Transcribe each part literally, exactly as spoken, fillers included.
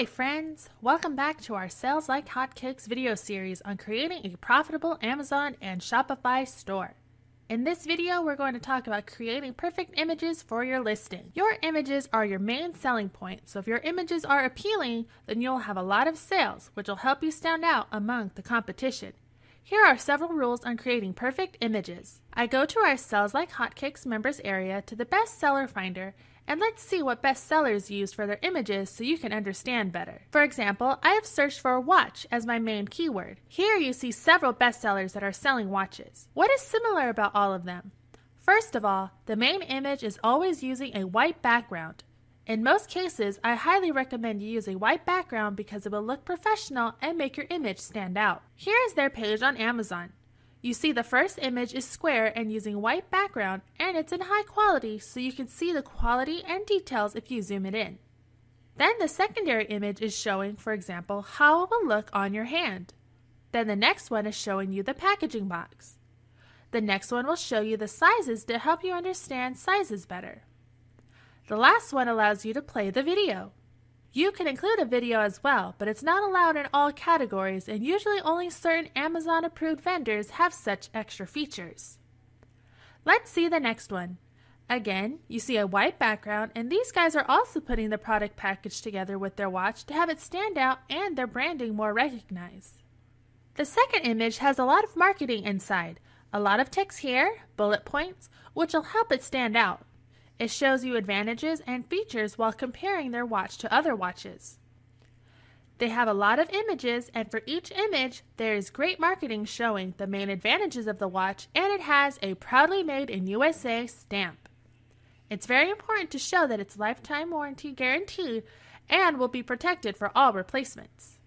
Hi friends! Welcome back to our Sells Like Hot Cakes video series on creating a profitable Amazon and Shopify store. In this video, we're going to talk about creating perfect images for your listing. Your images are your main selling point, so if your images are appealing, then you'll have a lot of sales, which will help you stand out among the competition. Here are several rules on creating perfect images. I go to our Sells Like Hot Cakes members area to the Best Seller Finder, and let's see what best sellers use for their images so you can understand better. For example, I have searched for watch as my main keyword. Here you see several bestsellers that are selling watches. What is similar about all of them? First of all, the main image is always using a white background. In most cases, I highly recommend you use a white background because it will look professional and make your image stand out. Here is their page on Amazon. You see the first image is square and using white background, and it's in high quality so you can see the quality and details if you zoom it in. Then the secondary image is showing, for example, how it will look on your hand. Then the next one is showing you the packaging box. The next one will show you the sizes to help you understand sizes better. The last one allows you to play the video. You can include a video as well, but it's not allowed in all categories, and usually only certain Amazon-approved vendors have such extra features. Let's see the next one. Again, you see a white background, and these guys are also putting the product package together with their watch to have it stand out and their branding more recognized. The second image has a lot of marketing inside, a lot of text here, bullet points, which will help it stand out. It shows you advantages and features while comparing their watch to other watches. They have a lot of images, and for each image, there is great marketing showing the main advantages of the watch, and it has a proudly made in U S A stamp. It's very important to show that it's lifetime warranty guaranteed and will be protected for all replacements.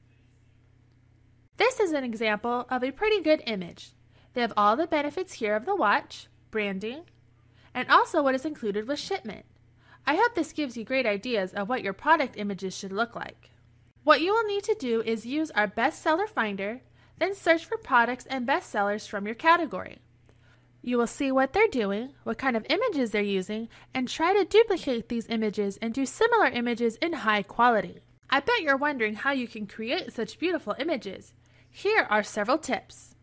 This is an example of a pretty good image. They have all the benefits here of the watch, branding, and also what is included with shipment. I hope this gives you great ideas of what your product images should look like. What you will need to do is use our bestseller finder, then search for products and bestsellers from your category. You will see what they're doing, what kind of images they're using, and try to duplicate these images and do similar images in high quality. I bet you're wondering how you can create such beautiful images. Here are several tips.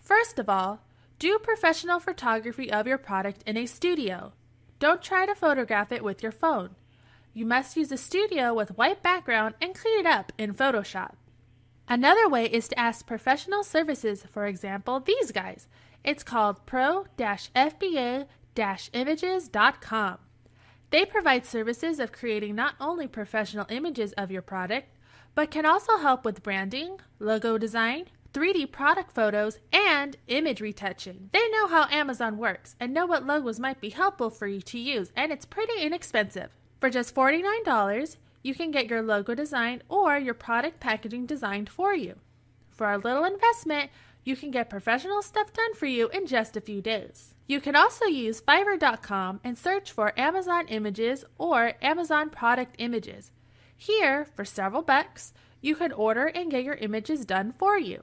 First of all, do professional photography of your product in a studio. Don't try to photograph it with your phone. You must use a studio with white background and clean it up in Photoshop. Another way is to ask professional services, for example, these guys. It's called pro dash f b a dash images dot com. They provide services of creating not only professional images of your product, but can also help with branding, logo design, three D product photos, and image retouching. They know how Amazon works and know what logos might be helpful for you to use, and it's pretty inexpensive. For just forty-nine dollars, you can get your logo designed or your product packaging designed for you. For a little investment, you can get professional stuff done for you in just a few days. You can also use Fiverr dot com and search for Amazon images or Amazon product images. Here, for several bucks, you can order and get your images done for you.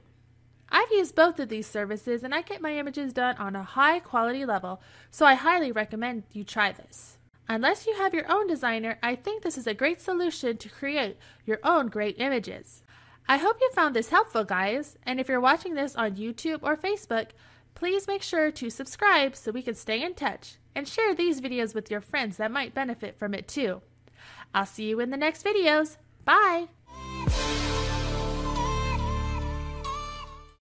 I've used both of these services and I get my images done on a high quality level, so I highly recommend you try this. Unless you have your own designer, I think this is a great solution to create your own great images. I hope you found this helpful, guys, and if you're watching this on YouTube or Facebook, please make sure to subscribe so we can stay in touch, and share these videos with your friends that might benefit from it too. I'll see you in the next videos. Bye!